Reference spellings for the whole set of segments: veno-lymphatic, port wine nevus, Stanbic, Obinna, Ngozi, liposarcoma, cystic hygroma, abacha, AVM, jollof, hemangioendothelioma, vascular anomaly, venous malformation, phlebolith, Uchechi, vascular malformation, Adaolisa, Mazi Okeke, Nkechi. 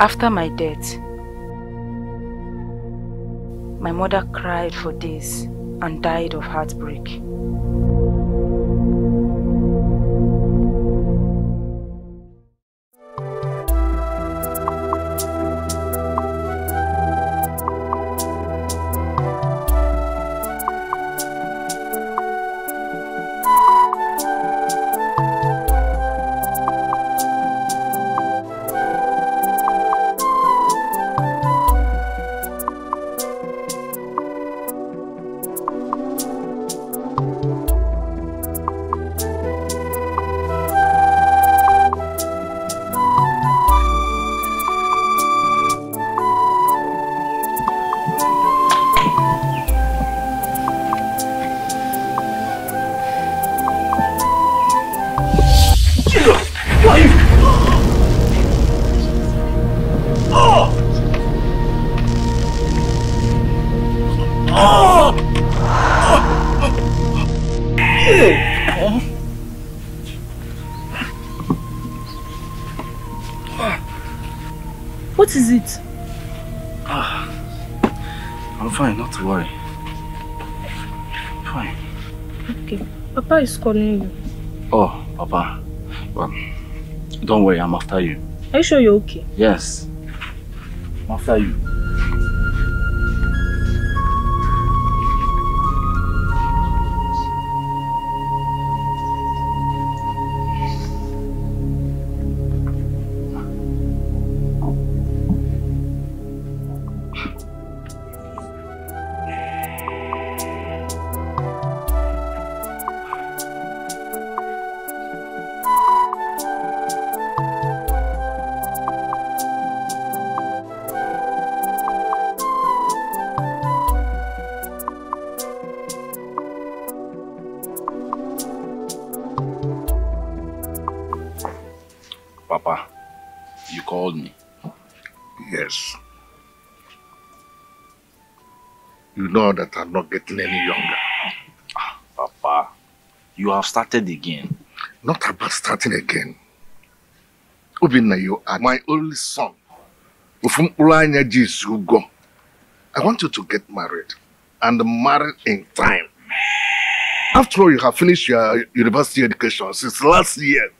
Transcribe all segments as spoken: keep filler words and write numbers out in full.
After my death, my mother cried for days and died of heartbreak. What is it? Ah, I'm fine, not to worry. Fine. Okay. Papa is calling you. Oh, Papa. Well, don't worry, I'm after you. Are you sure you're okay? Yes. I'm after you. That I'm not getting any younger. Ah, Papa, you have started again. Not about starting again. Obinna, you are my only son. I want you to get married and married in time. After all, you have finished your university education since last year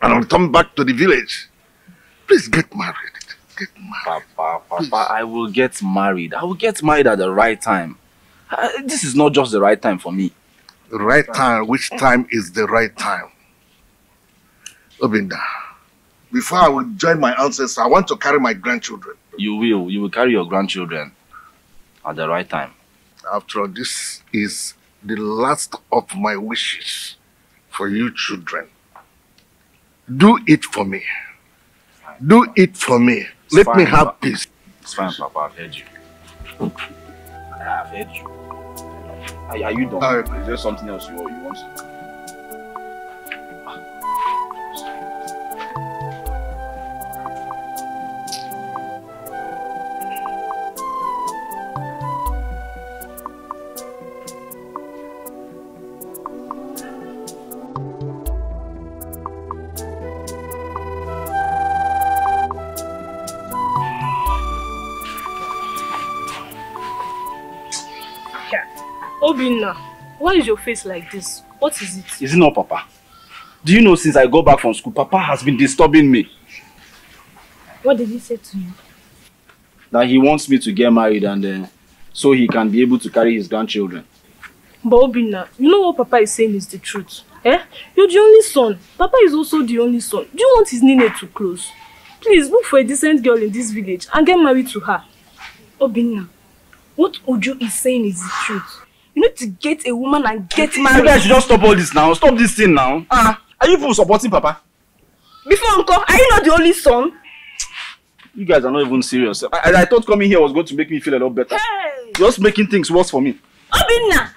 and I'll come back to the village. Please get married. Get married. Papa, Papa, please. I will get married. I will get married at the right time. Uh, this is not just the right time for me. The right time? Which time is the right time? Obinna, before I will join my ancestors, I want to carry my grandchildren. You will. You will carry your grandchildren at the right time. After all, this is the last of my wishes for you children. Do it for me. Do it for me. It's Let fine, me have Papa. Peace. It's fine, Papa. I've heard you. I have heard you. Are, are you done? Uh, Is there something else you, you want to do? Obinna, why is your face like this? What is it? Is it not, Papa? Do you know since I go back from school, Papa has been disturbing me. What did he say to you? That he wants me to get married and uh, so he can be able to carry his grandchildren. But Obinna, you know what Papa is saying is the truth. Eh? You're the only son. Papa is also the only son. Do you want his nene to close? Please look for a decent girl in this village and get married to her. Obinna, what Ojo is saying is the truth. You need to get a woman and get married. You guys should just stop all this now. Stop this thing now. Uh, are you people supporting Papa? Before Uncle, are you not the only son? You guys are not even serious. I, I thought coming here was going to make me feel a lot better. Hey. Just making things worse for me. Obinna!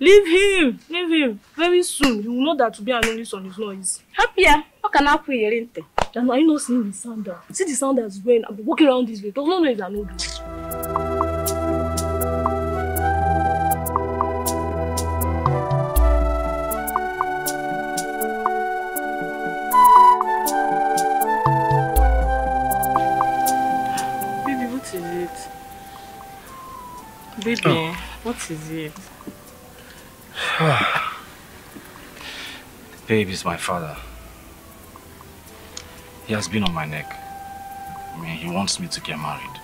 Leave him. Leave him. Very soon, you will know that to be an only son is not easy. Happier. How can I put your anything? Then are you not seeing the sound? See the sound that's going. I've been walking around this way. Does not know if I know this. That is it. Babe is my father. He has been on my neck. I mean, he wants me to get married.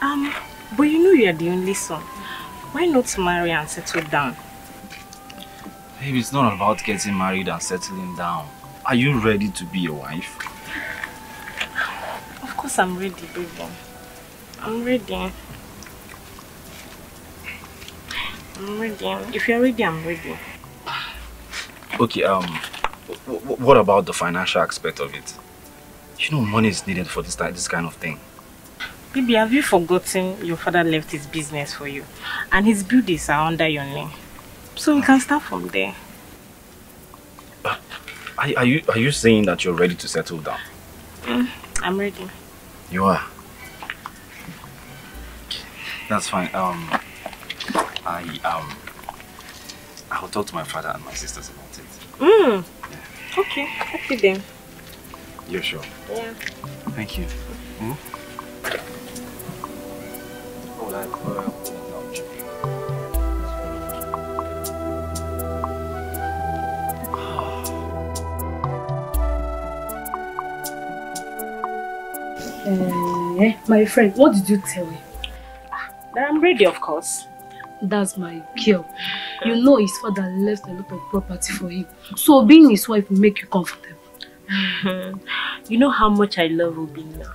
Um, but you know you are the only son. Why not marry and settle down? Babe, it's not about getting married and settling down. Are you ready to be a wife? Of course I'm ready, baby. I'm ready. I'm ready. If you're ready, I'm ready. Okay, um, what about the financial aspect of it? You know money is needed for this, this kind of thing. Baby, have you forgotten your father left his business for you? And his buildings are under your name. So we can start from there. Uh, are, are, you, are you saying that you're ready to settle down? Mm, I'm ready. You are? That's fine. Um, I, um, I'll talk to my father and my sisters about it. Mm. Yeah. Okay, happy then. You're sure? Yeah. Thank you. Mm? Oh, that's well. Uh, my friend, what did you tell him? That I'm ready, of course. That's my girl. You know his father left a lot of property for him. So being his wife will make you comfortable. You know how much I love Obinna.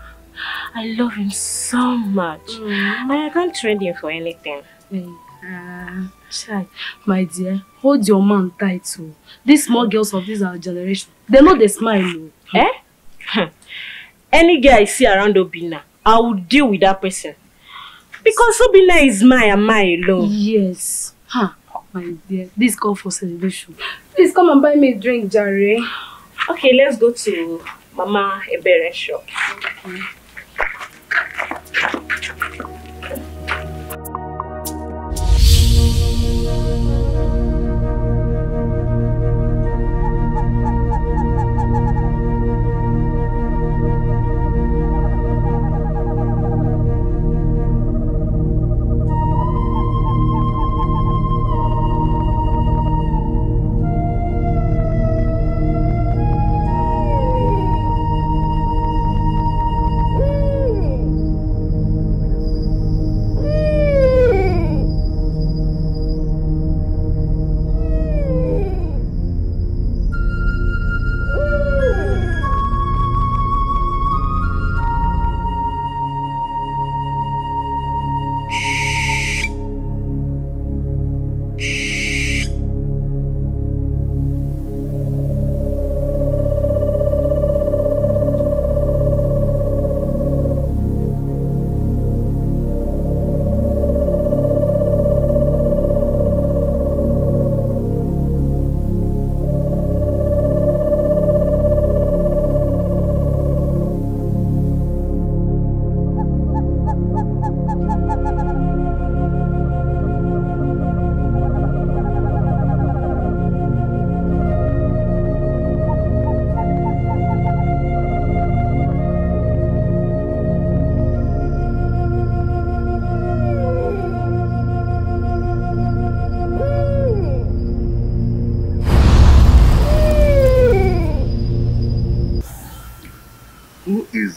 I love him so much. Mm. I can't trade him for anything. Mm. Uh, child, my dear, hold your man tight too. These small girls of this our generation, they know they smile. Eh? Any girl I see around Obinna, I will deal with that person. Because Obinna is mine and mine alone. Yes. Huh. My dear, this call for celebration. Please come and buy me a drink, Jerry. Okay, let's go to Mama Ebere's shop. Okay.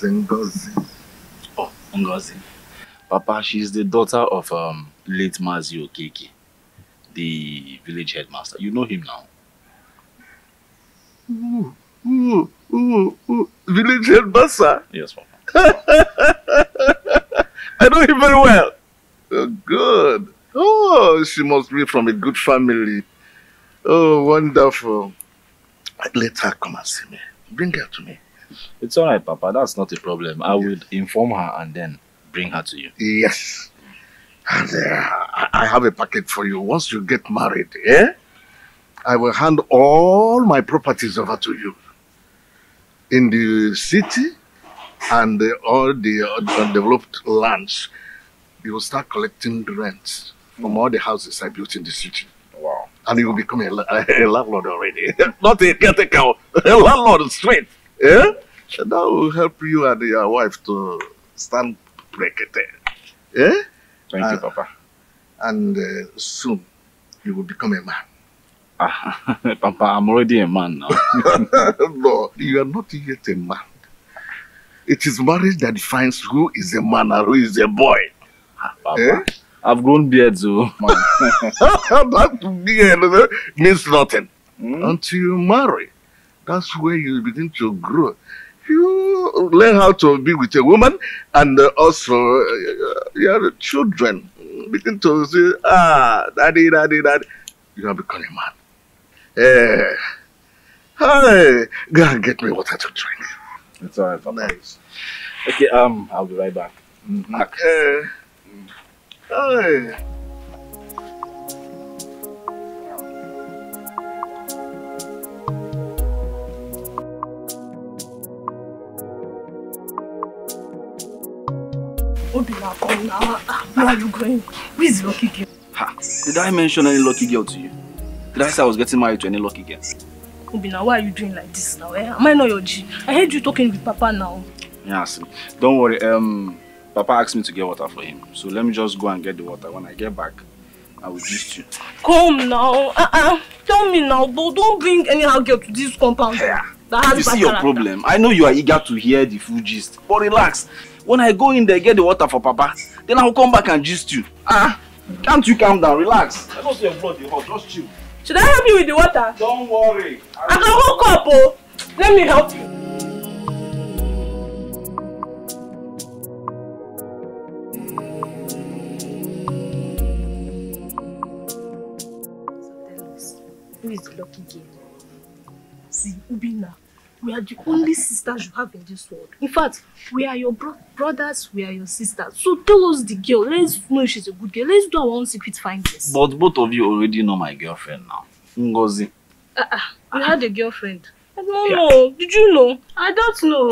Ngozi. Oh, Ngozi. Papa, she's the daughter of um, late Mazi Okeke, the village headmaster. You know him now. Ooh, ooh, ooh, ooh. Village headmaster? Yes, Papa. I know him very well. Oh, good. Oh, she must be from a good family. Oh, wonderful. Let her come and see me. Bring her to me. It's all right, Papa. That's not a problem. I will inform her and then bring her to you. Yes. And uh, I have a packet for you. Once you get married, eh? I will hand all my properties over to you. In the city and the, all the undeveloped lands, you will start collecting the rents from all the houses I built in the city. Wow. And you will become a, a landlord already. Not a caretaker, a landlord straight. Yeah? That will help you and your wife to stand break it. Eh? Thank and, you, Papa. And uh, soon you will become a man. Ah, Papa, I'm already a man now. No, you are not yet a man. It is marriage that defines who is a man and who is a boy. Ah, Papa, eh? I've grown beard, so. That beard means nothing. Mm. Until you marry, that's where you begin to grow. You learn how to be with a woman, and uh, also uh, your children begin to say, ah, daddy, daddy, daddy. You are becoming a man. Eh, hey, go and get me water to drink. It's all right, Papa. Nice. Okay, um, I'll be right back. Mm-hmm. Okay. Mm. Hey. Obinna, where are you going? Who is Lucky Girl? Ha! Did I mention any Lucky Girl to you? Did I say I was getting married to any Lucky Girl? Obinna, why are you doing like this now? Eh? Am I not your G? I heard you talking with Papa now. Yes. Don't worry. Um, Papa asked me to get water for him. So let me just go and get the water. When I get back, I will gist you. Come now. Uh-uh. Tell me now, but don't bring any girl to this compound. Yeah. That has you see your character. Problem. I know you are eager to hear the full gist, but relax. When I go in there, get the water for Papa, then I'll come back and gist you. Ah, can't you calm down? Relax. I don't see your blood, your heart. Just chill. Should I help you with the water? Don't worry. I, I can hook up, oh. Let me help you. Who is the Lucky Girl? See, Obinna. We are the only sisters you have in this world. In fact, we are your bro brothers, we are your sisters. So tell us the girl. Let's know if she's a good girl. Let's do our own secret findings. But both of you already know my girlfriend now. Ngozi. Uh, uh, you uh, had a girlfriend? I don't yeah. know. Did you know? I don't know.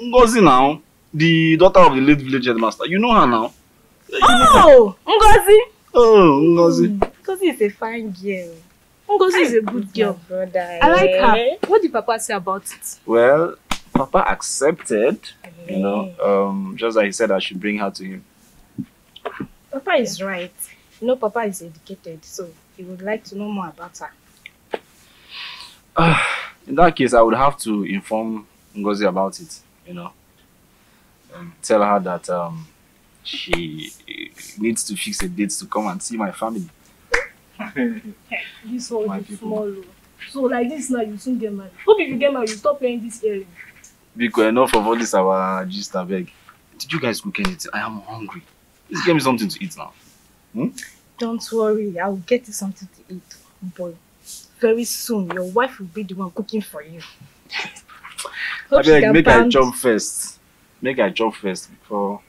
Ngozi now, the daughter of the late village headmaster. You know her now. Oh! Ngozi! Oh, Ngozi. Mm, Ngozi is a fine girl. Ngozi is a good girl. Brother, I like eh? her. What did Papa say about it? Well, Papa accepted. You know, um, just like he said I should bring her to him. Papa is right. You know, Papa is educated, so he would like to know more about her. Uh, in that case, I would have to inform Ngozi about it, you know. And tell her that um, she needs to fix a date to come and see my family. This one is small. So like this now you soon get married. Hope if you get married you stop playing this area. Because enough of all this our gist, I beg. Did you guys cook anything? I am hungry. Please give me something to eat now. Hmm? Don't worry, I will get you something to eat, boy. Very soon your wife will be the one cooking for you. I beg, make I chop first. Make I chop first before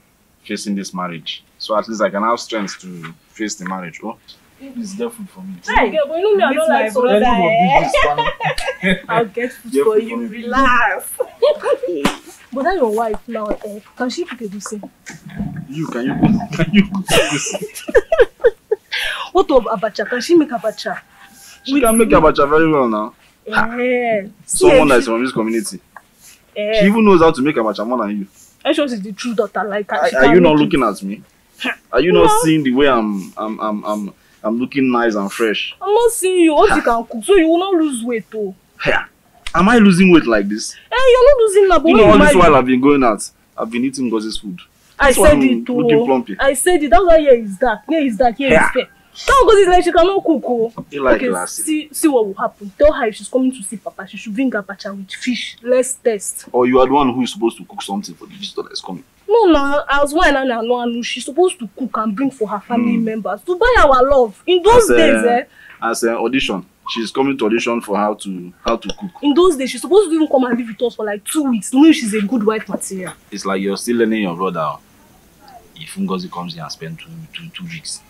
facing this marriage. So at least I can have strength to face the marriage. Oh? Please get food for me. Hey, girl, but you know me, I don't like soda. Eh? I'll get food get for food you. For relax. But that's your wife now. Eh? Can she cook a goosey? You can you can you cook a goosey? What of abacha? Can she make abacha? She With can make you? abacha very well now. Yeah. Someone that is from this community. Yeah. She even knows how to make abacha more than you. I sure she's the true daughter. Like, I, are you not looking it. at me? Are you no. not seeing the way I'm I'm I'm I'm. I'm looking nice and fresh. I'm not seeing you. All you can cook, so you will not lose weight, though. Yeah. Am I losing weight like this? Hey, you're not losing that. You know, all this while I've been going out, I've been eating Gozi's food. I said it, too. I said it. That's why here is dark. Here is dark. Here is fair. Tell Ngozi like she cannot cook, oh. Like okay, see, see what will happen. Tell her if she's coming to see Papa, she should bring abacha with fish. Let's test. Or you are the one who is supposed to cook something for the visitor that is coming. No, no, I was one and no, she's supposed to cook and bring for her family mm. members to buy our love. In those as days, a, eh? As an audition. She's coming to audition for how to how to cook. In those days, she's supposed to even come and live with us for like two weeks. No, she's a good wife material. It's like you're still learning your brother. If Ngozi comes here and spends two, two, two weeks.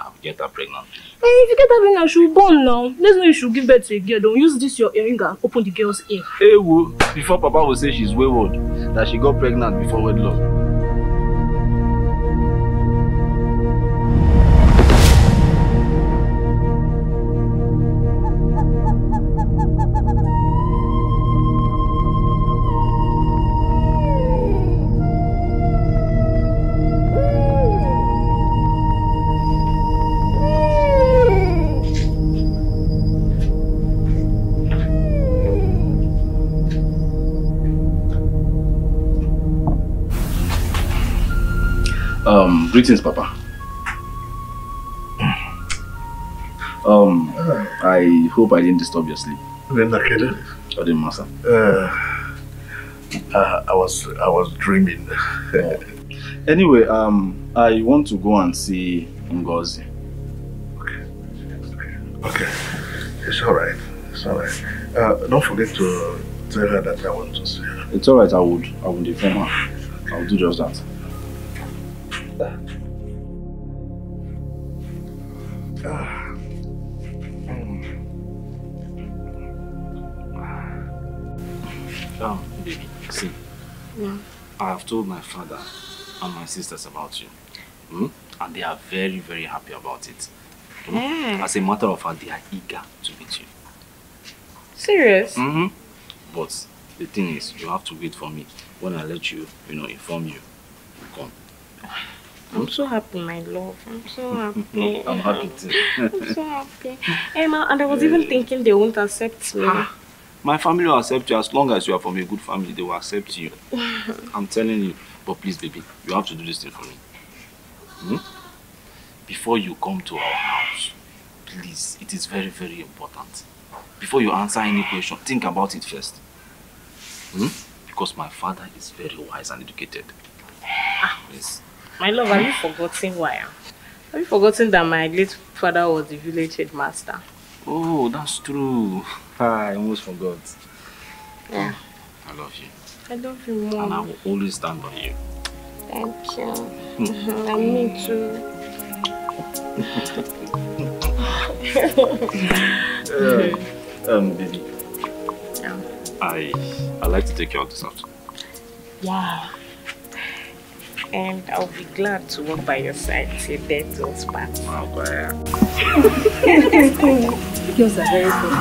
I'll get her pregnant. Hey, if you get her pregnant, she'll be born now. Let's know you should give birth to a girl. Don't use this your earring and open the girl's ear. Hey, well, before Papa will say she's wayward, that she got pregnant before wedlock. Um, greetings, Papa. Um, uh, I hope I didn't disturb your sleep. Nakeda. I didn't master. Uh, uh, I was I was dreaming. uh, anyway, um, I want to go and see Ngozi. Okay. Okay. It's all right. It's all right. Uh, don't forget to tell her that I want to see her. It's all right. I would. I would inform her. Okay. I'll do just that. Uh, Um, baby, see, yeah. I have told my father and my sisters about you, mm? and they are very, very happy about it. Mm? Yeah. As a matter of fact, they are eager to meet you. Serious? Mm-hmm. But the thing is, you have to wait for me. When I let you, you know, inform you, you come. I'm so happy, my love. I'm so happy. I'm happy too. I'm so happy. Emma, and I was even thinking they won't accept me. Ah. My family will accept you as long as you are from a good family. They will accept you. I'm telling you. But please, baby, you have to do this thing for me. Hmm? Before you come to our house, please, it is very, very important. Before you answer any question, think about it first. Hmm? Because my father is very wise and educated. Yes. My love, have you forgotten why? Have you forgotten that my late father was the village headmaster? Oh, that's true. I almost forgot. Yeah. I love you. I love you, Mom. And I will always stand by you. Thank you. I need to. Um, baby. Yeah. I I like to take you out this afternoon. Yeah. And I'll be glad to walk by your side till death does part. Wow, girls are very good.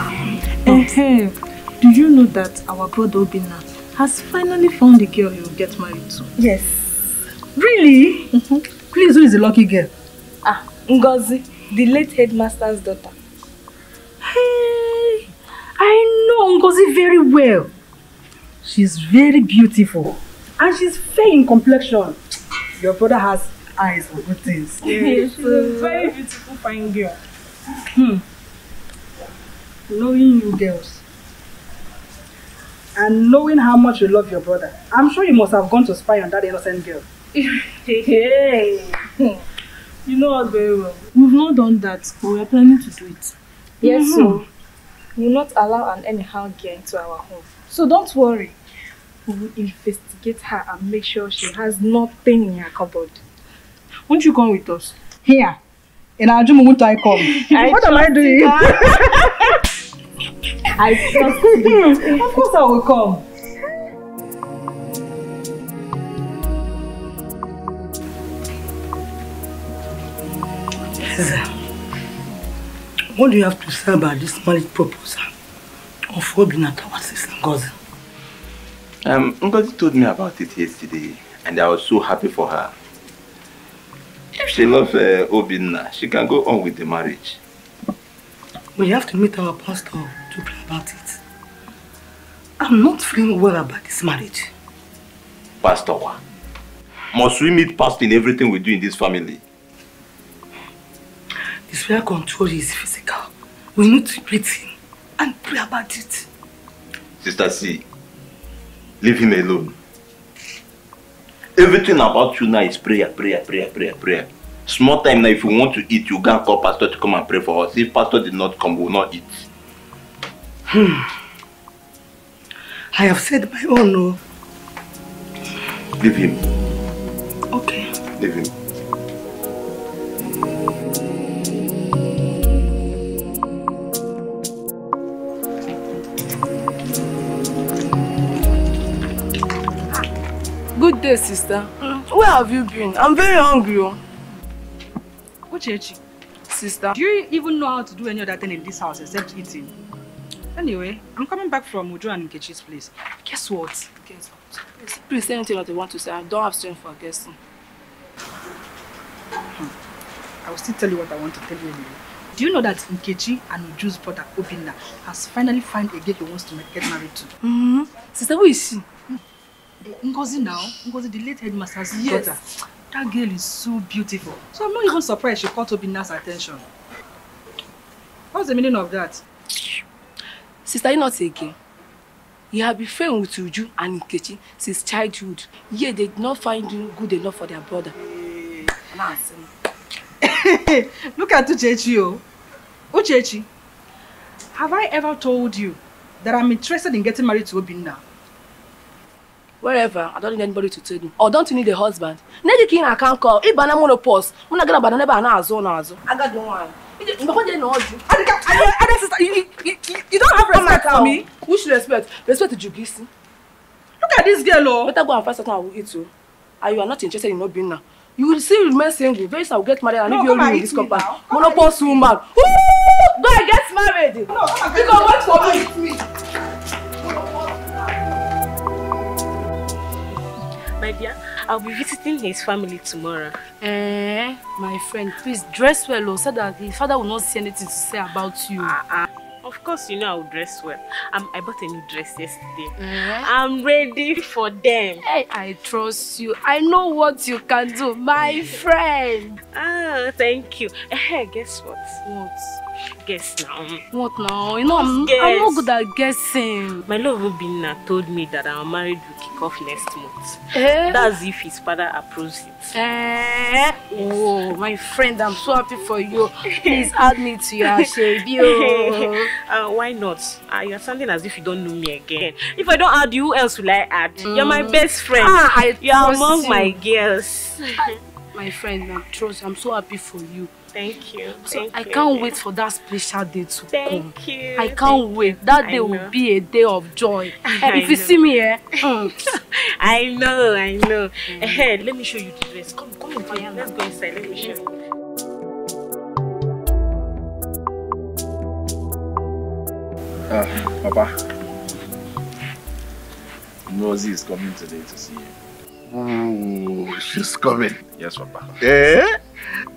Hey, do you know that our brother Obinna has finally found a girl he will get married to? Yes. Really? Mm-hmm. Please, who is the lucky girl? Ah, Ngozi, the late headmaster's daughter. Hey, I know Ngozi very well. She's very beautiful. And she's fair in complexion. Your brother has eyes for good things. Yes, she's a very beautiful, fine girl. Hmm. Knowing you girls and knowing how much you love your brother, I'm sure you must have gone to spy on that innocent girl. Hey, you know us very well. We've not done that, but we're planning to do it. Yes, mm-hmm. So we will not allow an anyhow girl into our home. So don't worry. We will investigate her and make sure she has nothing in her cupboard. Won't you come with us? Here. In our dream, won't I come? I what am I doing? I trust you. Of course I will come. What do you have to say about this marriage proposal of Obinna to our sister Ngozi? Um, Ngozi told me about it yesterday, and I was so happy for her. If she loves uh, Obinna, she can go on with the marriage. We have to meet our pastor to pray about it. I'm not feeling well about this marriage. Pastor, must we meet pastor in everything we do in this family? His prayer control is physical. We need to meet him and pray about it. Sister C, leave him alone. Everything about you now is prayer, prayer, prayer, prayer, prayer. Small time now, if you want to eat, you can call pastor to come and pray for us. If pastor did not come, we will not eat. Hmm. I have said my own, no. Leave him. Okay. Leave him. Good day, sister. Mm. Where have you been? I'm very hungry. Uchechi, sister, do you even know how to do any other thing in this house except eating? Anyway, I'm coming back from Uju and Nkechi's place. Guess what? Guess what? Please, please say anything that you want to say. I don't have strength for guessing. Hmm. I will still tell you what I want to tell you anyway. Do you know that Nkechi and Uju's brother Obinna has finally found a girl he wants to get married to? Mm-hmm. Sister, who is she? Ngozi now, Ngozi, the late headmaster's daughter. That girl is so beautiful. So I'm not even surprised she caught Obinna's attention. What's the meaning of that? Sister Inotseke, you have been friends with Uju and Nkechi since childhood. Yet they did not find you good enough for their brother. Hey. Look at Uchechi, oh. Uchechi, have I ever told you that I'm interested in getting married to Obinna? Wherever, I don't need anybody to tell you. Or don't you need a husband? Nedi king I can't call. If banana monopause, I'm not gonna banana banana azo na azo. I got no one. You don't have respect for me. Who should respect? Respect to Jugisi. Look at this girl, oh. Better go and find someone who will eat you. And you are not interested in Obinna. You will still remain single. Very soon I will get married and leave you alone in this compound. Monopause woman. Who? Go and get married. You can wait for me. My dear, I'll be visiting his family tomorrow. Eh, my friend, please dress well so that his father will not see anything to say about you. Uh, uh, of course, you know I'll dress well. Um, I bought a new dress yesterday. Eh? I'm ready for them. Hey, I trust you. I know what you can do, my friend. Ah, thank you. Hey, guess what? What? Guess now. What now? You know, I'm, I'm not good at guessing. My love Obinna told me that our marriage will kick off next month. Eh? That's if his father approves it. Eh? Oh, my friend, I'm so happy for you. Please add me to your schedule. Uh, why not? Uh, you're sounding as if you don't know me again. If I don't add you, who else will I add? Mm. You're my best friend. Ah, I you're among you. My girls. My friend, I'm trust. I'm so happy for you. Thank you. So Thank I you. can't wait for that special day to Thank come. Thank you. I can't Thank wait. You. That day will be a day of joy. I if know. you see me here, eh? mm. I know, I know. Mm. Hey, let me show you the dress. Come, come in. Yeah, let's go inside. Let me show you. Ah, uh, Papa. Ngozi is coming today to see you. Ooh, she's coming. Yes, Papa. Eh?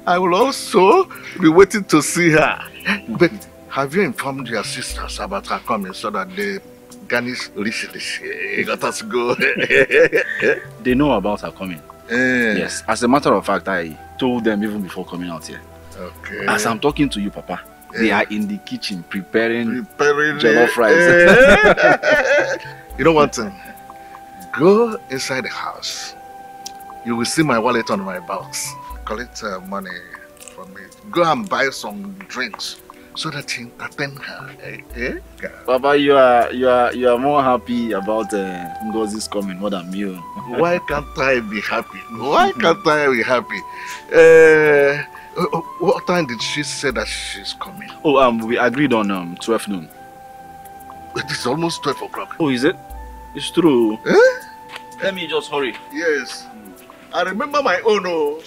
I will also be waiting to see her. But have you informed your sisters about her coming so that they garnish richly? Let us go. They know about her coming. Eh. Yes. As a matter of fact, I told them even before coming out here. Okay. As I'm talking to you, Papa, eh. they are in the kitchen preparing, preparing jollof rice. Eh. You know what? Go inside the house. You will see my wallet on my box. Collect uh, money from me. Go and buy some drinks so that you entertain her. Eh? Eh? Papa, you are you are you are more happy about uh, Ngozi's coming more than me. Why can't I be happy? Why can't I be happy? Uh, what time did she say that she's coming? Oh, um, we agreed on um twelve noon. It is almost twelve o'clock. Oh, is it? It's true. Eh? Let me just hurry. Yes. I remember my own. Oh.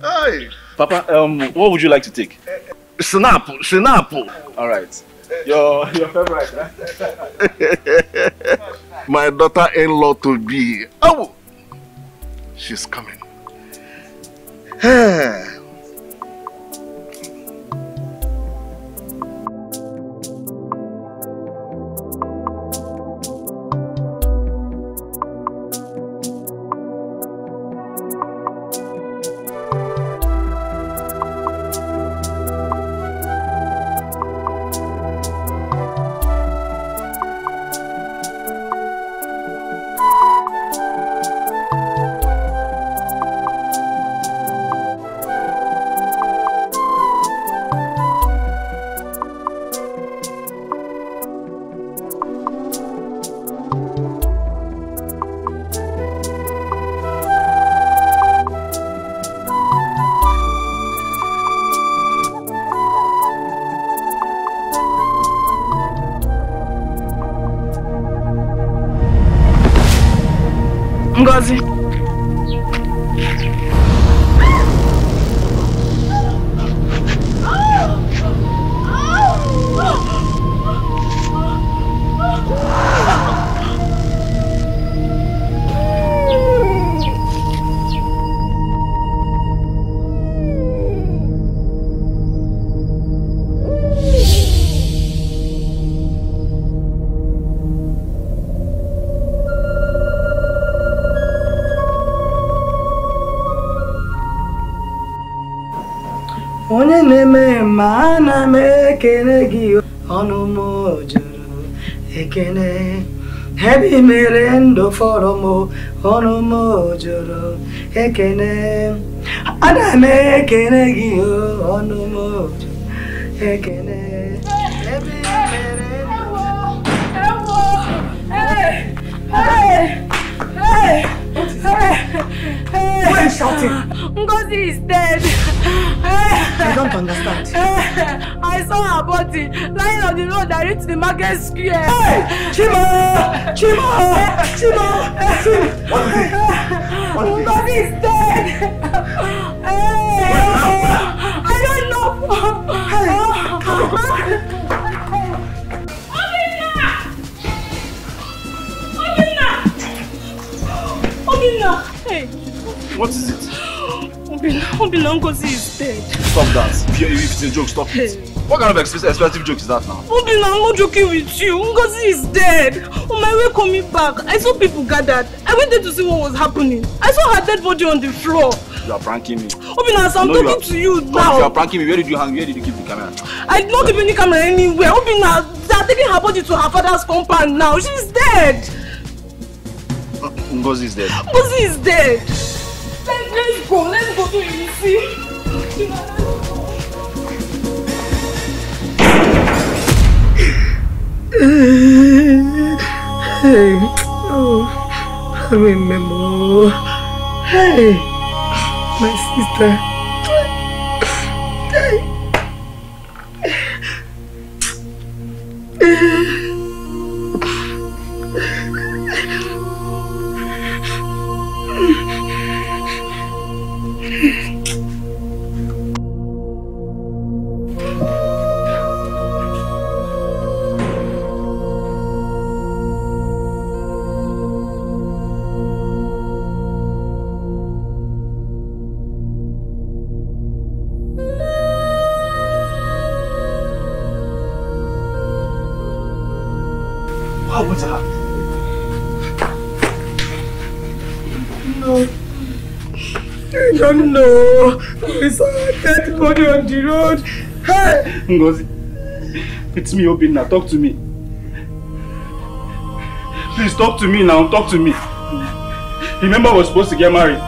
Hey. Papa, um, what would you like to take? Snap, snap. All right. Your your favorite. Right? My daughter-in-law to be. Oh, she's coming. me mana me kene gi onu mojuru ekene hebi merendo foromo onu mojuru ekene ana me kene gi onu mojuru ekene hebi merendo ewo hey hey hey hey who is shouting? Ngozi is dead. I don't understand. I saw her body lying on the road that reached the market square. Hey! Chima! Chima! Chima! Chima! What is it? What is it? Ngozi is dead. I don't know. Hey! Obinna! Obinna! Obinna! Hey! What is it? Obinna, Ngozi is dead. Stop that. If, if it's a joke, stop it. Hey. What kind of expensive joke is that now? Obinna, I'm not joking with you. Ngozi is dead. On my way coming back, I saw people gathered. I went there to see what was happening. I saw her dead body on the floor. You are pranking me. Obinna, I'm talking are, to you now. You are pranking me. Where did you hang? Where did you keep the camera? I did not keep any camera anywhere. Obinna, they are taking her body to her father's compound now. She's dead. Ngozi is dead. Ngozi is dead. Let's go, let's go to Elise. Hey, oh, I remember. Hey, my sister. On the road. Hey! Ngozi, it's me, Obinna. Talk to me. Please talk to me now. Talk to me. Remember, we're supposed to get married.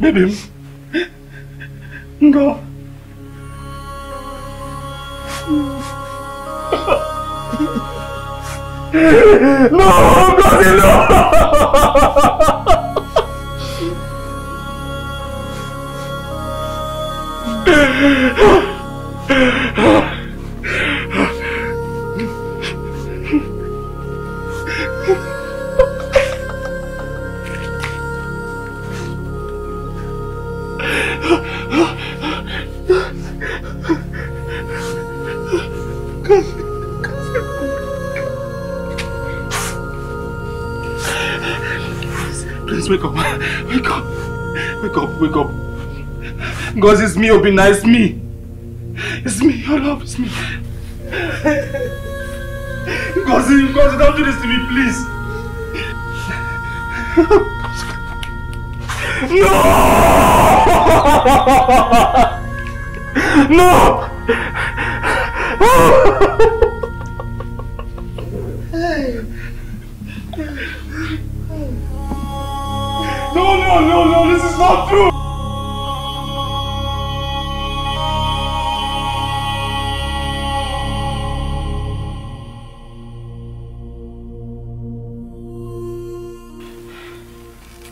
Baby, go. No, Ngozi, no! Because it's me, Obinna, it's me. It's me, your love, it's me. Ngozi, Ngozi, don't do this to me, please. No! No! No, no, no, no, this is not true.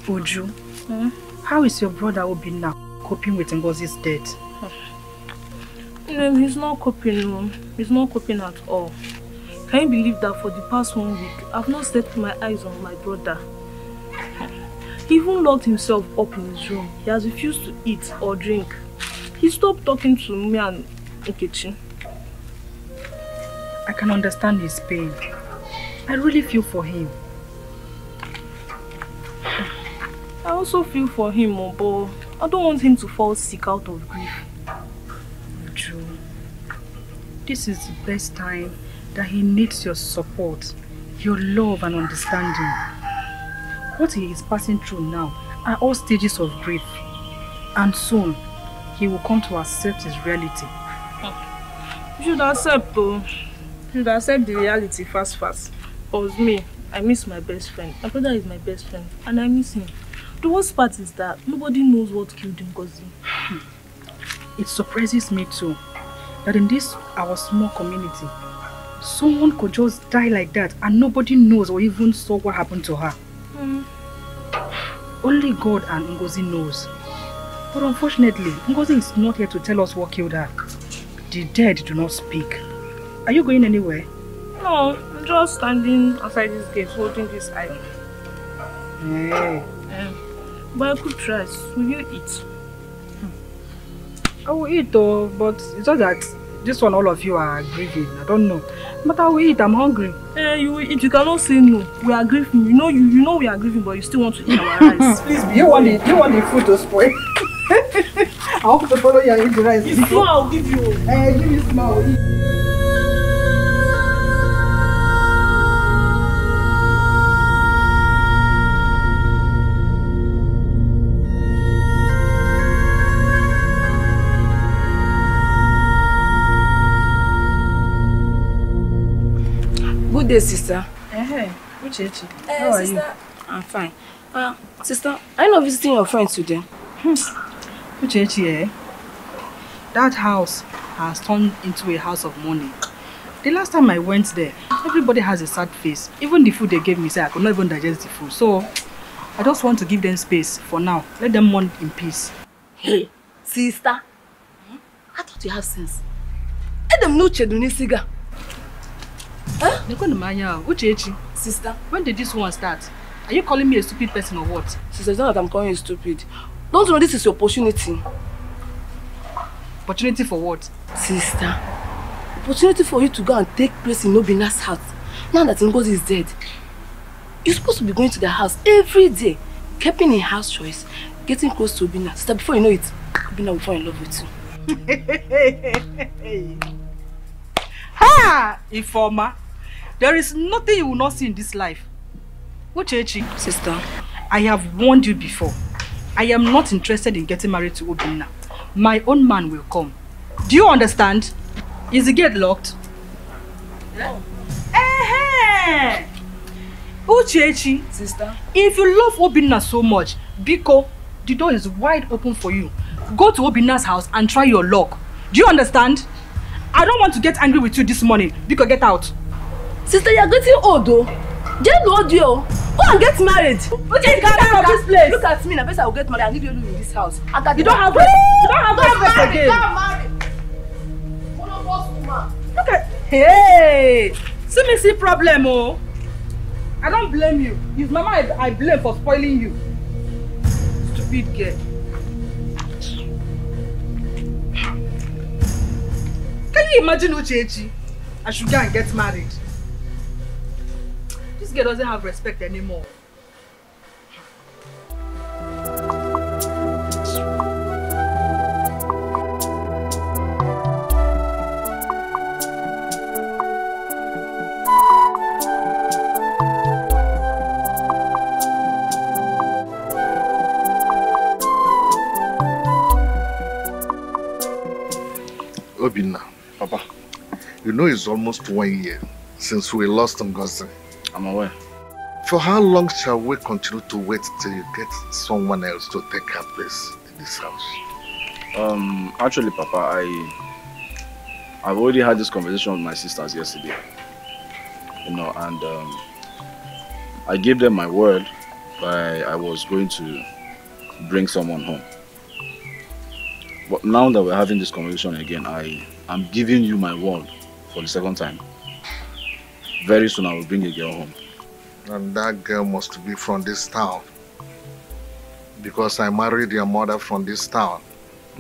Oju, hmm? How is your brother Obinna coping with Ngozi's death? No, he's not coping, no. He's not coping at all. Can you believe that for the past one week, I've not set my eyes on my brother? He even locked himself up in his room. He has refused to eat or drink. He stopped talking to me and Nkechi. I can understand his pain. I really feel for him. I also feel for him, but I don't want him to fall sick out of grief. True. This is the best time that he needs your support, your love and understanding. What he is passing through now are all stages of grief, and soon he will come to accept his reality. You should accept, though. You should accept the reality fast, fast. Because me, I miss my best friend. My brother is my best friend, and I miss him. The worst part is that nobody knows what killed Ngozi. It surprises me too that in this our small community, someone could just die like that and nobody knows or even saw what happened to her. Mm. Only God and Ngozi knows. But unfortunately, Ngozi is not here to tell us what killed her. The dead do not speak. Are you going anywhere? No, I'm just standing outside this gate holding this iron. Hey. Yeah. But I could try. Will you eat? I will eat though, but it's just that this one all of you are grieving. I don't know. But I will eat, I'm hungry. Hey, you will eat, you cannot say no. We are grieving. You know you, you know we are grieving, but you still want to eat our rice. Please be you want the you want the food to spoil. I hope to follow your eat the rice. If you I'll give you. Hey, give me small. Good day, sister. Hey, which hey. Hey, How sister? Are you? I'm fine. Uh, sister, are you not visiting your friends today? Which eh? That house has turned into a house of mourning. The last time I went there, everybody has a sad face. Even the food they gave me, say I could not even digest the food. So, I just want to give them space for now. Let them mourn in peace. Hey, sister. Hmm? I thought you have sense. Let them know Cheduni Siga. Huh? Sister, when did this one start? Are you calling me a stupid person or what? Sister, it's not that I'm calling you stupid. Don't you know this is your opportunity? Opportunity for what? Sister, opportunity for you to go and take place in Obinna's house. Now that Ngozi is dead, you're supposed to be going to the house every day, keeping in house choice, getting close to Obinna. Sister, before you know it, Obinna will fall in love with you. Ha! Informer. There is nothing you will not see in this life. Uchechi, sister, I have warned you before. I am not interested in getting married to Obinna. My own man will come. Do you understand? Is the gate locked? Yeah. Eh-heh! Uchechi, sister, if you love Obinna so much, Biko, the door is wide open for you. Go to Obinna's house and try your luck. Do you understand? I don't want to get angry with you this morning. Biko, get out. Sister, you are getting old though. Get old, you. Go and get married. Okay, get out of this place. Look at me, I bet I will get married. I need you to live in this house. You don't have rest. You don't have rest again. Get married. One of us woman. Look at hey. See me see problem, oh. I don't blame you. It's mama I, I blame for spoiling you. Stupid girl. Can you imagine Uchechi? I should go and get married. This girl doesn't have respect anymore. Obinna. Papa, you know it's almost one year since we lost Ngozi. I'm aware. For how long shall we continue to wait till you get someone else to take her place in this house? Um, actually, Papa, I, I've already had this conversation with my sisters yesterday. You know, and um, I gave them my word that I was going to bring someone home. But now that we're having this conversation again, I am giving you my word for the second time. Very soon I will bring a girl home. And that girl must be from this town. Because I married your mother from this town.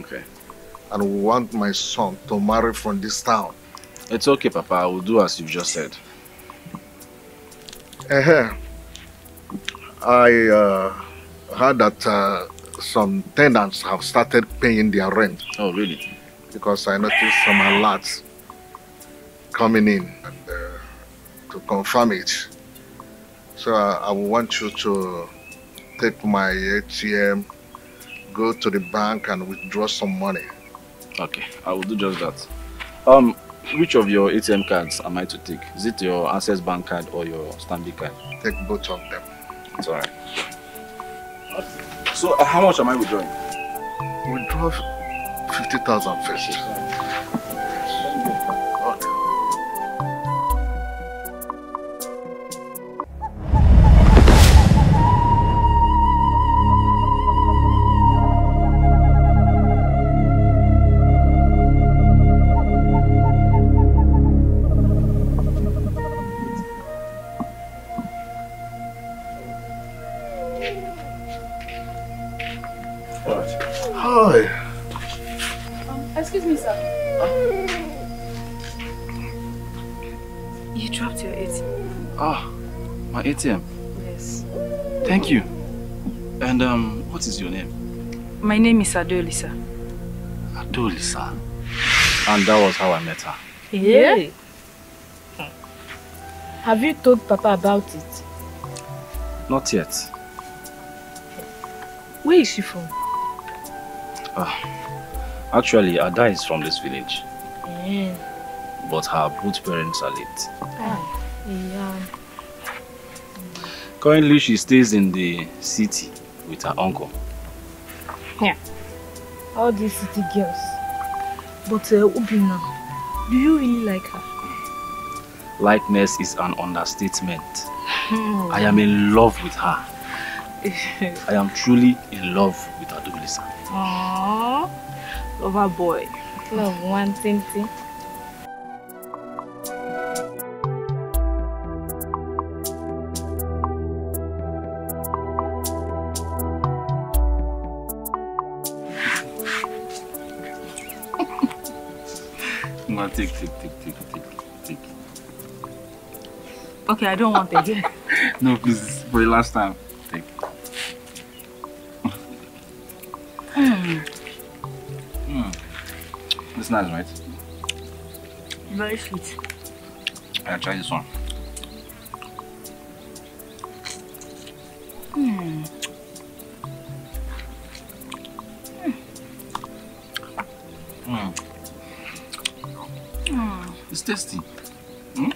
Okay. And we want my son to marry from this town. It's okay, Papa. I will do as you just said. Uh-huh. I uh, heard that uh, some tenants have started paying their rent. Oh, really? Because I noticed some alerts coming in. And, uh, to confirm it. So I, I want you to take my A T M, go to the bank and withdraw some money. Okay, I will do just that. Um, which of your A T M cards am I to take? Is it your Access Bank card or your Stanbic card? Take both of them. It's alright. So uh, how much am I withdrawing? Withdraw fifty thousand first. Okay. A T M? Yes. Thank you. And um, what is your name? My name is Adaolisa. Adaolisa? And that was how I met her? Yeah. yeah. Have you told Papa about it? Not yet. Where is she from? Ah, actually, Ada is from this village. Yeah. But her both parents are late. Ah, yeah. Currently, she stays in the city with her uncle. Yeah. All these city girls. But uh, Obinna, do you really like her? Likeness is an understatement. Mm. I am in love with her. I am truly in love with Adaolisa. Aww. Lover boy. Love one thing. thing. Take, take, take, take, take, take. Okay, I don't want it again. No, please, for the last time. Take. Mm. Mm. It's nice, right? Very sweet. I'll try this one. Mm. Mm. Mm. It's tasty. Hmm?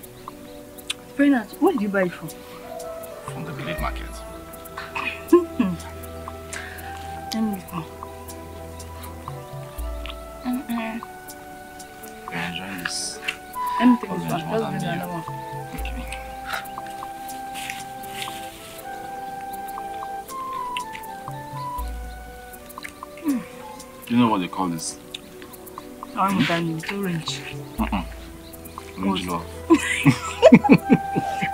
Very nice. Where did you buy it from? From the village market. Let me go. You're enjoying this. Let me take this one. Let's do the other one. Okay. Mm. Do you know what they call this? I'm hmm? Orange. Uh-uh. Orange love.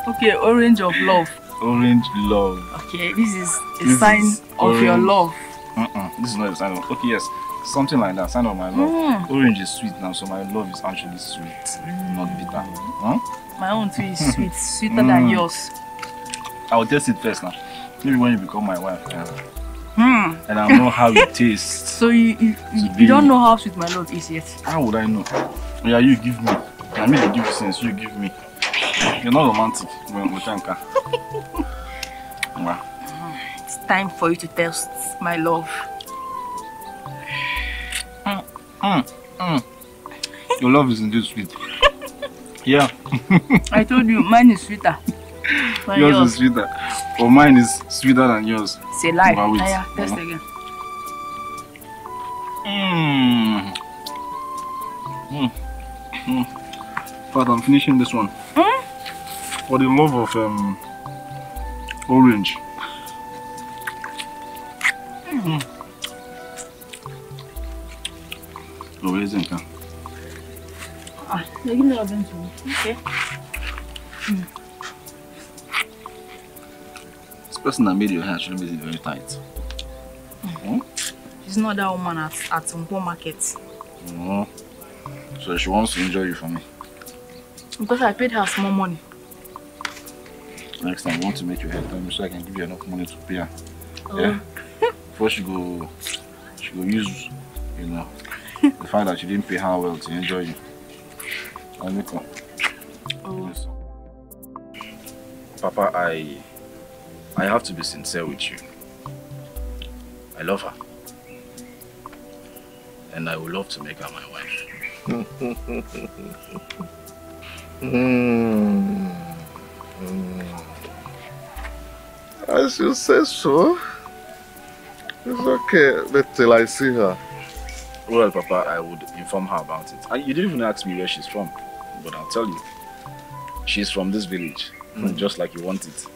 Okay, orange of love. Orange love. Okay, this is a this sign is of orange. Your love. Uh-uh. This is not a sign of. Okay, yes, something like that. Sign of my love. Mm. Orange is sweet now, so my love is actually sweet, mm. not bitter. Huh? My own too is sweet, sweeter mm. than yours. I will taste it first now. Maybe when you become my wife, yeah. mm. and I know how it tastes. So you you, you, you don't know how sweet my love is yet. How would I know? Yeah, you give me. I mean, you give sense, you give me. You're not romantic. It's time for you to taste my love. Mm, mm, mm. Your love is indeed sweet. Yeah. I told you, mine is sweeter. Yours, yours is sweeter. Or mine is sweeter than yours. Say life. Yeah, taste again. Mm. Mm. Mm. But I'm finishing this one. Mm? For the love of um, orange. Mm. Mm. Oh, where is it? Ah, give me a bit. Okay. Mm. This person that made your hair should be very tight. Mm. Mm. She's not that woman at at Nkwo Market. No. So she wants to enjoy you for me. Because I paid her small money. Next time, I want to make your head time so I can give you enough money to pay her. Oh. Yeah? Before she go, she go use, you know, the fact that she didn't pay her well to enjoy you. Let me come. Oh. Papa, I... I have to be sincere with you. I love her. And I would love to make her my wife. mm. Mm. As you say so, it's okay. Wait till I see her. Well, Papa, I would inform her about it. And you didn't even ask me where she's from, but I'll tell you. She's from this village, mm. just like you want it.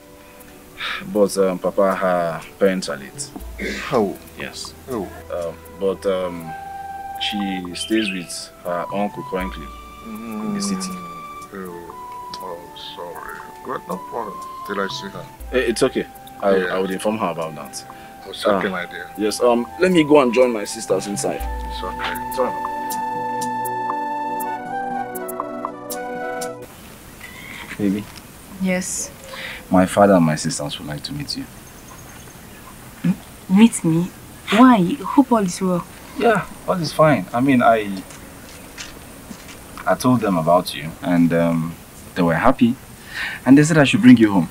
But um, Papa, her parents are late. How? Yes. Oh. Um, but um, she stays with her uncle currently mm. in the city. Oh, oh sorry. Well, no problem. Till I see her. It's okay. I, yeah. I would inform her about that. It's okay, uh, my dear. Yes. Um. Let me go and join my sisters inside. It's okay. It's okay. Baby? Yes? My father and my sisters would like to meet you. M meet me? Why? Hope all is well. Yeah, all is fine. I mean, I... I told them about you and um, they were happy. And they said I should bring you home.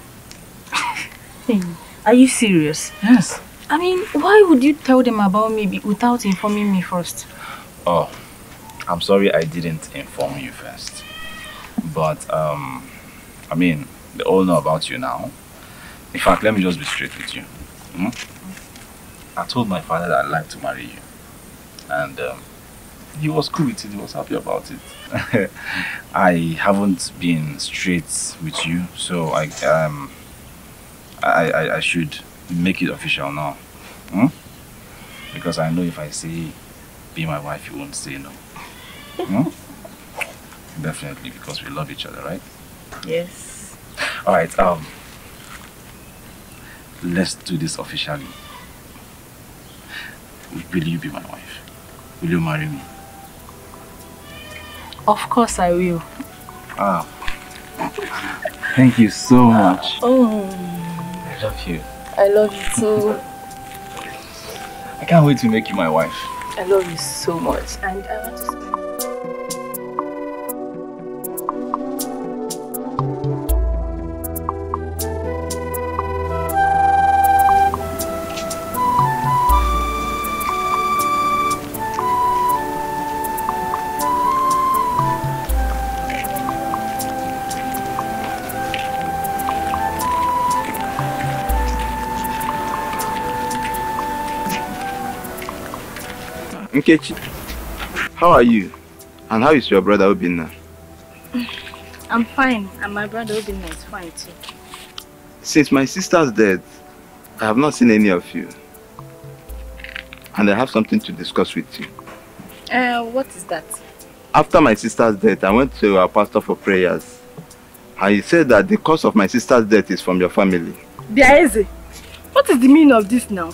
Hey, are you serious? Yes. I mean, why would you tell them about me without informing me first? Oh, I'm sorry I didn't inform you first. But, um... I mean, they all know about you now. In fact, let me just be straight with you. Hmm? I told my father that I'd like to marry you. And um, he was cool with it, he was happy about it. I haven't been straight with you, so I, um, I, I, I should make it official now. Hmm? Because I know if I say, be my wife, you won't say no. Hmm? Definitely, because we love each other, right? Yes. All right. Um. Let's do this officially. Will you be my wife? Will you marry me? Of course, I will. Ah. Thank you so much. Oh. I love you. I love you too. I can't wait to make you my wife. I love you so much, and I want to. Nkechi, how are you? And how is your brother Obinna? I'm fine, and my brother Obinna is fine too. Since my sister's death, I have not seen any of you. And I have something to discuss with you. Uh, what is that? After my sister's death, I went to our pastor for prayers. And he said that the cause of my sister's death is from your family. Biaeze, what is the meaning of this now?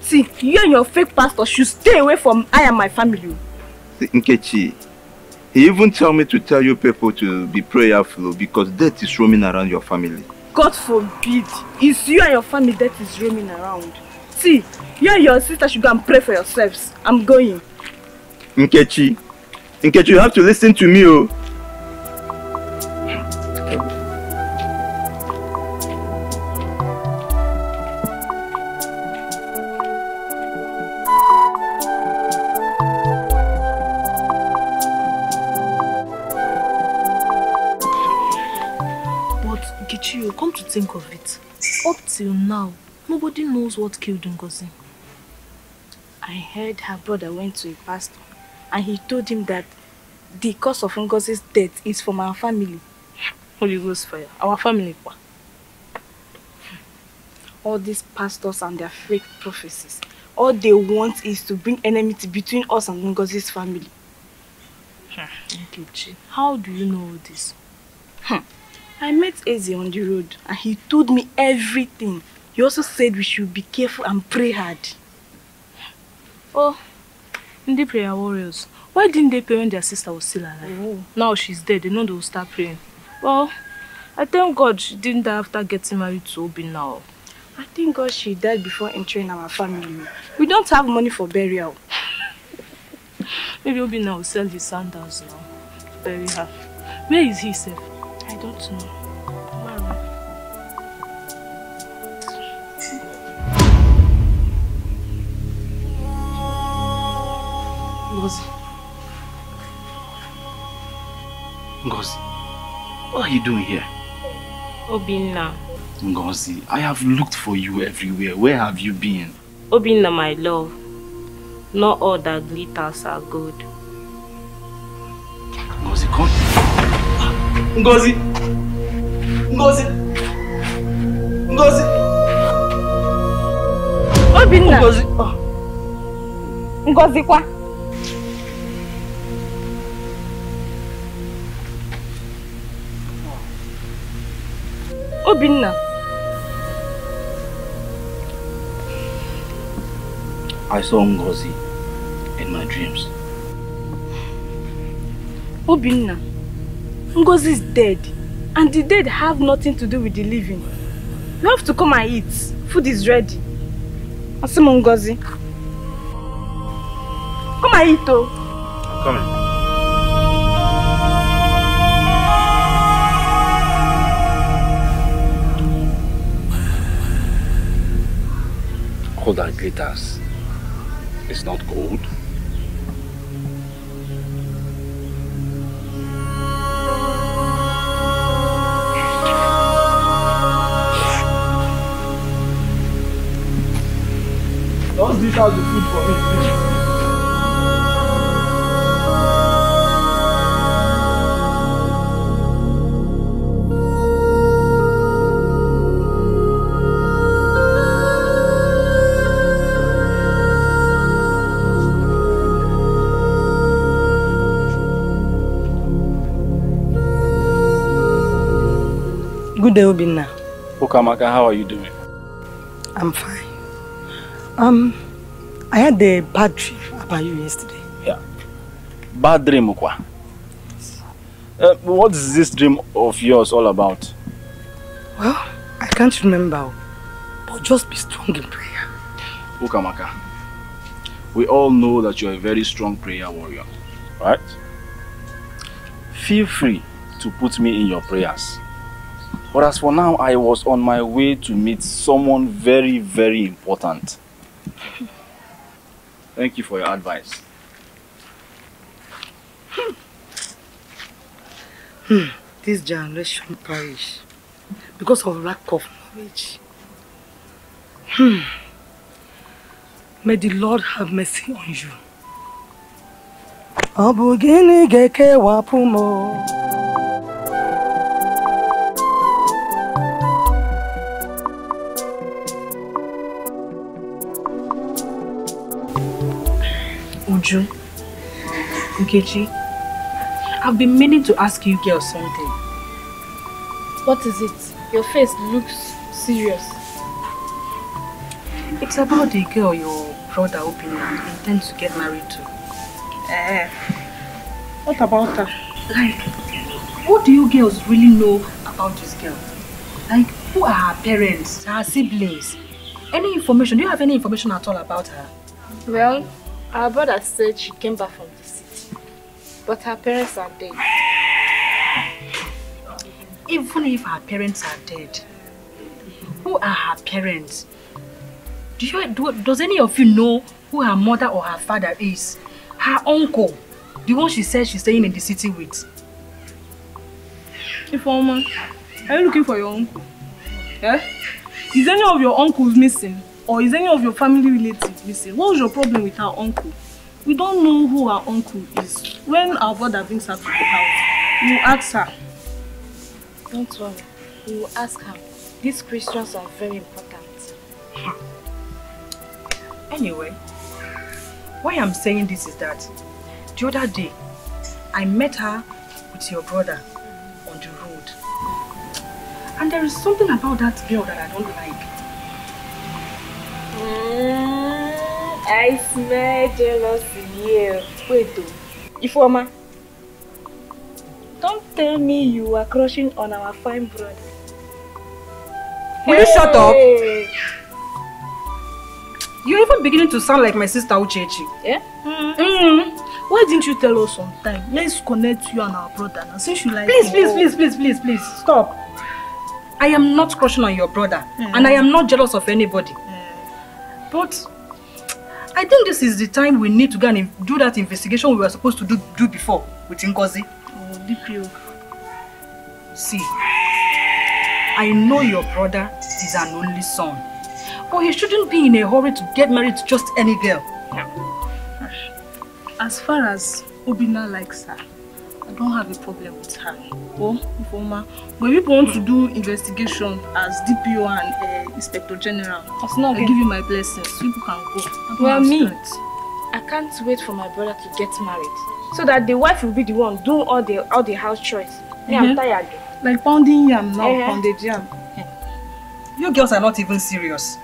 See, you and your fake pastor should stay away from I and my family. See, Nkechi, he even told me to tell you people to be prayerful because death is roaming around your family. God forbid. It's you and your family that is roaming around. See, you and your sister should go and pray for yourselves. I'm going. Nkechi, Nkechi, you have to listen to me. Oh. Think of it. Up till now, nobody knows what killed Ngozi. I heard her brother went to a pastor and he told him that the cause of Ngozi's death is from our family. Holy Ghost fire. Our family. All these pastors and their fake prophecies, all they want is to bring enmity between us and Ngozi's family. Okay, how do you know this? Hmm. I met Eze on the road and he told me everything. He also said we should be careful and pray hard. Oh, in the prayer warriors, why didn't they pray when their sister was still alive? Oh. Now she's dead, they know they will start praying. Well, I thank God she didn't die after getting married to Obinna now. I thank God she died before entering our family. We don't have money for burial. Maybe Obinna will sell his sandals now. Bury her. Where is he safe? I don't know. What are you doing here? Obinna. Ngozi, I have looked for you everywhere. Where have you been? Obinna, my love. Not all that glitters are good. Ngozi, come. Ngozi! Ngozi! Ngozi! Obinna! Ngozi! Oh. Ngozi, kwa? Obinna! I saw Ngozi in my dreams. Obinna, Ngozi is dead, and the dead have nothing to do with the living. You have to come and eat. Food is ready. Asimo Ngozi, come and eat, oh. I'm coming. All that glitters is not gold. Don't dish out the food for me, please. Good day, Obinna. Okamaka, how are you doing? I'm fine. Um, I had a bad dream about you yesterday. Yeah. Bad dream, Okwa. Yes. Uh, what is this dream of yours all about? Well, I can't remember, but just be strong in prayer. Okamaka, we all know that you're a very strong prayer warrior, right? Feel free to put me in your prayers. But as for now, I was on my way to meet someone very, very important. Thank you for your advice. Hmm. Hmm. This generation perish because of lack of knowledge. Hmm. May the Lord have mercy on you. Obugini geke wapumo. Uju, Nkechi, I've been meaning to ask you girls something. What is it? Your face looks serious. It's about the girl your brother Obinna intends to get married to. Uh, what about her? Like, what do you girls really know about this girl? Like, who are her parents, her siblings? Any information? Do you have any information at all about her? Well, our brother said she came back from the city, but her parents are dead. Even if her parents are dead, who are her parents? Do you, do, does any of you know who her mother or her father is? Her uncle, the one she said she's staying in the city with. Ifeoma, are you looking for your uncle? Eh? Is any of your uncles missing? Or is any of your family relatives missing? What's your problem with our uncle? We don't know who our uncle is. When our brother brings her to the house, you ask her. Don't worry, we will ask her. These Christians are very important. Anyway, why I'm saying this is that the other day, I met her with your brother on the road. And there is something about that girl that I don't like. Mm, I smell jealousy here. Wait though. Ifeoma, don't tell me you are crushing on our fine brother. Will hey. you shut up? You're even beginning to sound like my sister Uchechi. Yeah? Mm. Mm. Why didn't you tell us some time? Let's connect you and our brother now. Since you like Please, please, please, please, please, please, stop. I am not crushing on your brother. Mm. And I am not jealous of anybody. But I think this is the time we need to go and do that investigation we were supposed to do, do before with Ngozi. Oh, D P O. See, I know your brother is an only son, but he shouldn't be in a hurry to get married to just any girl. As far as Obinna likes her, I don't have a problem with her. Oh, Ifoma, when people want to do investigation as D P O and uh, Inspector General, not I give you my blessings. People can go. Well, me, I can't wait for my brother to get married, so that the wife will be the one doing all the all the house chores. Mm-hmm. I'm tired. Like pounding yam now, uh-huh. pounded yam. You girls are not even serious.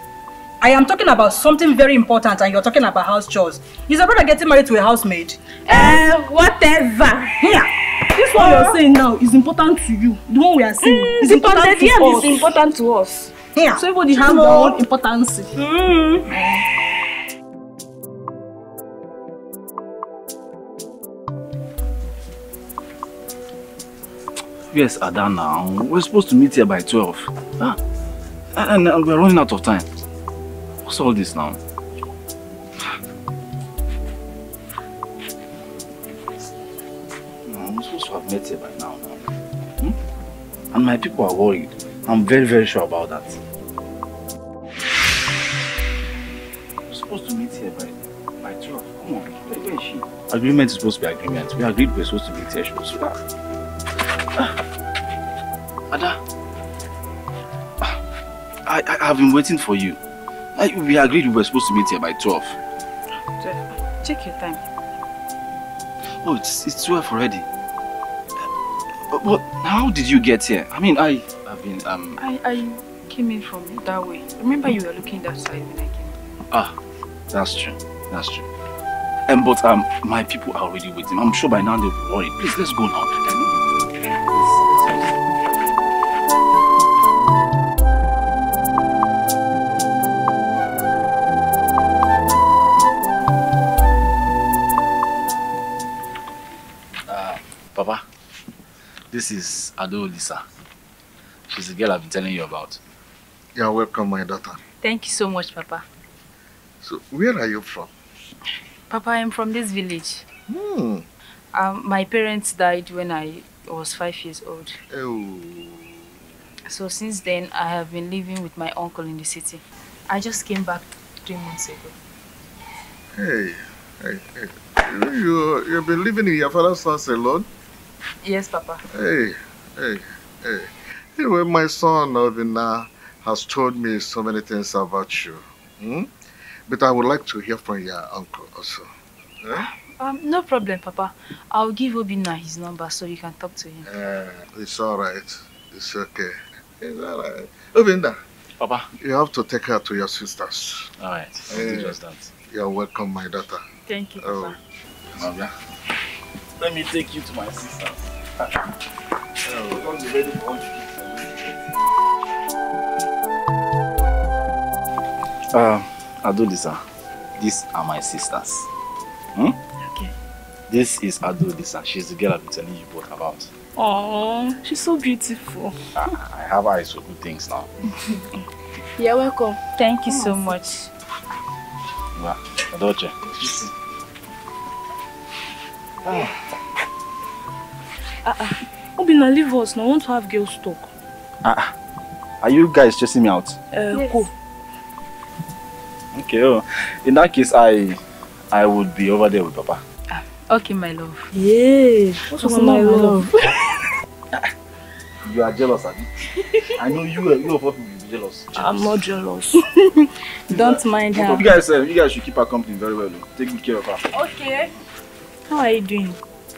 I am talking about something very important and you're talking about house chores. Is your brother getting married to a housemaid? Uh, whatever. Here. This one you're saying now is important to you. The one we are saying mm, is important to us. It's important to us. Here. So everybody has their own importance. Mm. Yes, Adana. We're supposed to meet here by twelve. Huh? And we're running out of time. What's all this now? I'm supposed to have met her by now. Hmm? And my people are worried. I'm very, very sure about that. We're supposed to meet here by, by twelve. Come on, where is she? Agreement is supposed to be agreement. We agreed we're supposed to meet here. She was back. Ah. Ada. Ah. I, I, I've been waiting for you. I, we agreed we were supposed to meet here by twelve. twelve. Check your time. Oh, it's, it's twelve already. But, but how did you get here? I mean, I have been... Um... I, I came in from that way. Remember you were looking that side when I came in. Ah, that's true. That's true. Um, but um, my people are already waiting. I'm sure by now they'll be worried. Please, let's go now. This is Adaolisa. She's the girl I've been telling you about. You're welcome, my daughter. Thank you so much, Papa. So, where are you from? Papa, I'm from this village. Hmm. Um, my parents died when I was five years old. Oh. So, since then, I have been living with my uncle in the city. I just came back three months ago. Hey, hey, hey. You, you've been living in your father's house alone? Yes, Papa. Hey, hey, hey. Anyway, my son, Obinna, has told me so many things about you. Hmm? But I would like to hear from your uncle also. Eh? Um, no problem, Papa. I'll give Obinna his number so you can talk to him. Uh, it's all right. It's okay. It's all right. Obinna. Papa. You have to take her to your sisters. All right. I'll hey, do just that. You're welcome, my daughter. Thank you, Papa. Oh. Let me take you to my sister's. We're going to be ready for all you kids. Uh, Adaolisa, these are my sisters. Hmm? Okay. This is Adaolisa. She's the girl I've been telling you both about. Oh, she's so beautiful. Ah, I have eyes for good things now. You're welcome. Thank you oh, so much. Wow, Adoche. Ah, Obinna, leave us now. I want to have girls talk. Ah, are you guys chasing me out? Uh, yes. Go. Okay. Oh. In that case, I, I would be over there with Papa. Ah, okay, my love. Yeah. What's wrong, my love? love? You are jealous, Abby. I know you. You of all people be jealous. jealous. I'm not jealous. Don't mind her. You guys, uh, you guys should keep her company very well. Though. Take good care of her. Okay. How are you doing?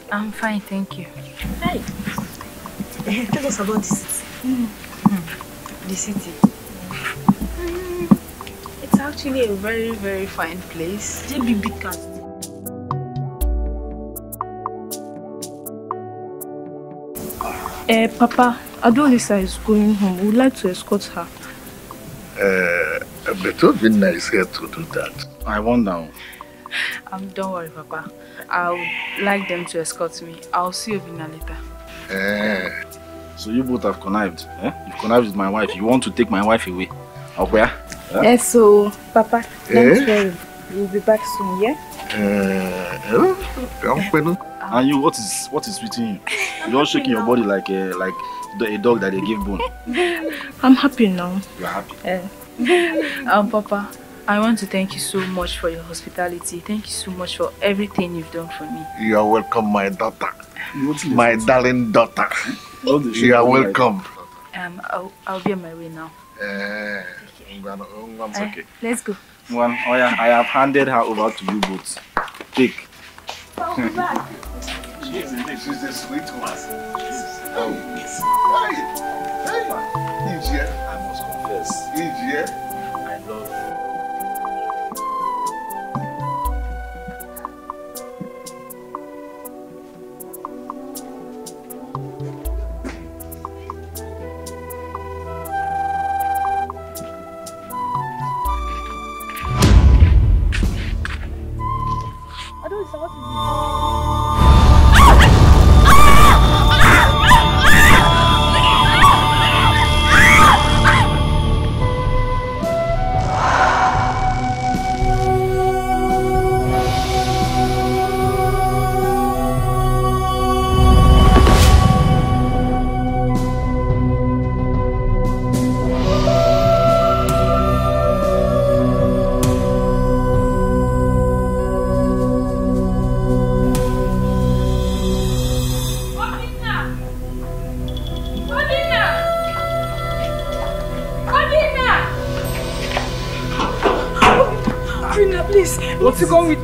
I'm fine, thank you. Hi. Hey. Tell us about the city. Mm. Mm. The city. Mm. It's actually a very, very fine place. J B B cast. Uh, Papa, Adaolisa is going home. We'd like to escort her. Uh, but Obinna is here to do that. I wonder. Um, don't worry, Papa. I would like them to escort me. I'll see you later. Eh. So you both have connived, eh? You've connived with my wife. You want to take my wife away. Okay? Eh? Yes, so, Papa, don't worry. We'll be back soon, yeah? Eh, uh, eh? And you, what is, what is written you? You're all shaking your body like a, like a dog that they give bone. I'm happy now. You're happy? Yeah. Um, Papa, I want to thank you so much for your hospitality. Thank you so much for everything you've done for me. You are welcome, my daughter. My darling daughter. You are welcome. Um, I'll, I'll be on my way now. Uh, okay. Let's go. One, oh yeah, I have handed her over to you both. Take. Welcome back. She's a sweet one. Oh, yes. Hey, hey, Igie, I must confess. Igie, I love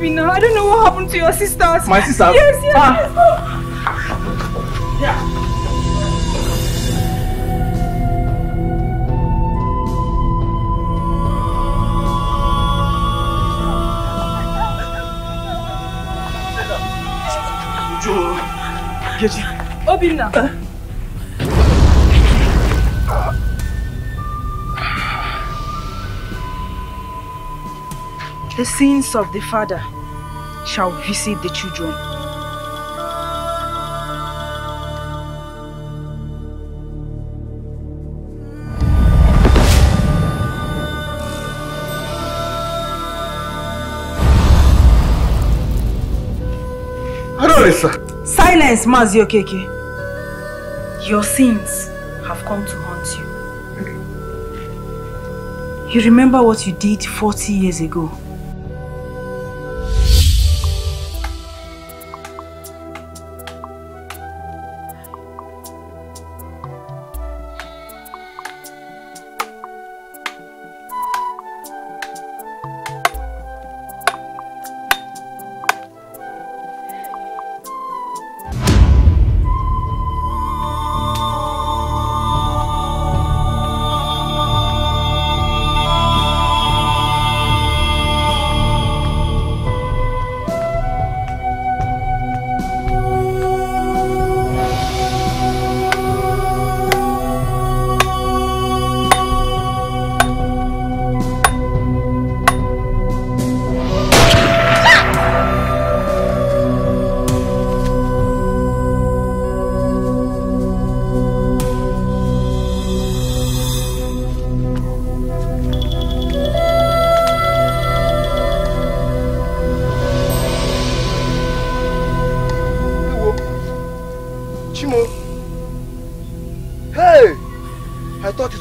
now. I don't know what happened to your sisters. My sister? Yes, yes, ah. yes. Oh. Yeah. Obinna. The sins of the father shall visit the children. Adaolisa. Silence, Mazi Okeke. Your sins have come to haunt you. You remember what you did forty years ago.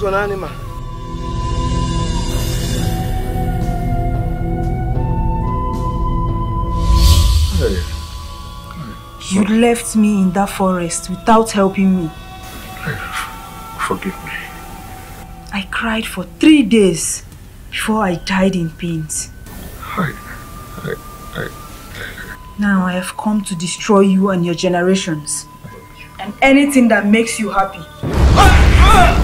An animal. Hey. Hey. You left me in that forest without helping me. Hey. Forgive me. I cried for three days before I died in pains. Hey. Hey. Hey. Now I have come to destroy you and your generations, and anything that makes you happy. Hey. Hey.